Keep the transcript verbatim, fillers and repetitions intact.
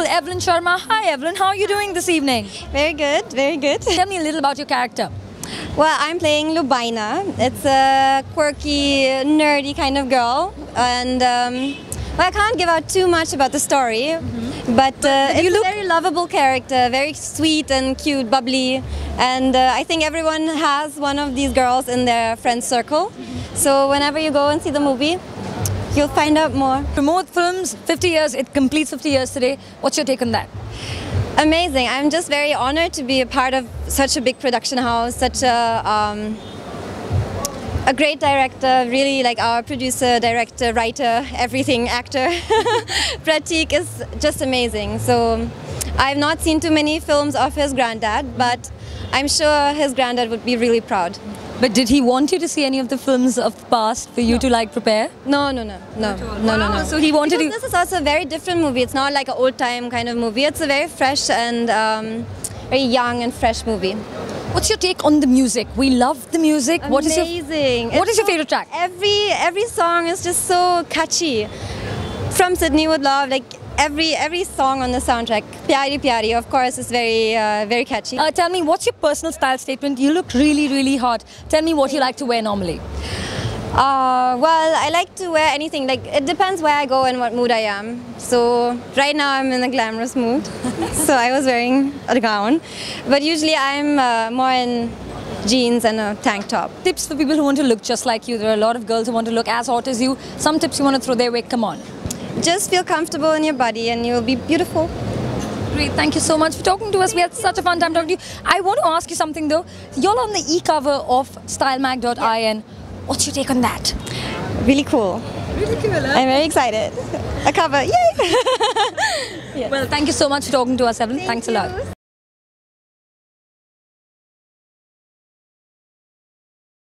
beautiful Evelyn Sharma. Hi Evelyn, how are you doing this evening? Very good, very good. Tell me a little about your character. Well, I'm playing Lubaina. It's a quirky, nerdy kind of girl, and um, well, I can't give out too much about the story, mm-hmm. but, uh, but it's you look a very lovable character, very sweet and cute, bubbly, and uh, I think everyone has one of these girls in their friend circle, mm-hmm. so whenever you go and see the movie, you'll find out more. Pramod Films, fifty years, it completes fifty years today. What's your take on that? Amazing. I'm just very honored to be a part of such a big production house, such a, um, a great director, really, like our producer, director, writer, everything, actor. Prateek is just amazing. So I've not seen too many films of his granddad, but I'm sure his granddad would be really proud. But did he want you to see any of the films of the past for you no. to like prepare? No, no, no, no, no, no, no. So he wanted because to... This is also a very different movie. It's not like an old-time kind of movie. It's a very fresh and um, very young and fresh movie. What's your take on the music? We love the music. Amazing. What is your, what it's is your favorite track? Every every song is just so catchy. From Sydney With Love, like every every song on the soundtrack. Pyari Pyari, of course, is very uh, very catchy. Uh, tell me, what's your personal style statement? You look really, really hot. Tell me what you like to wear normally. Uh, well, I like to wear anything. Like, it depends where I go and what mood I am. So right now I'm in a glamorous mood, so I was wearing a gown. But usually I'm uh, more in jeans and a tank top. Tips for people who want to look just like you. There are a lot of girls who want to look as hot as you. Some tips you want to throw their way. Come on. Just feel comfortable in your body and you'll be beautiful. Great, thank you so much for talking to us. Thank we had you. Such a fun time talking to you. I want to ask you something though. You're on the e-cover of style mag dot I N. Yeah. What's your take on that? Really cool. Really cool, huh? I'm very excited. A cover, yay! Yes. Well, thank you so much for talking to us, Evelyn. Thank Thanks you. a lot.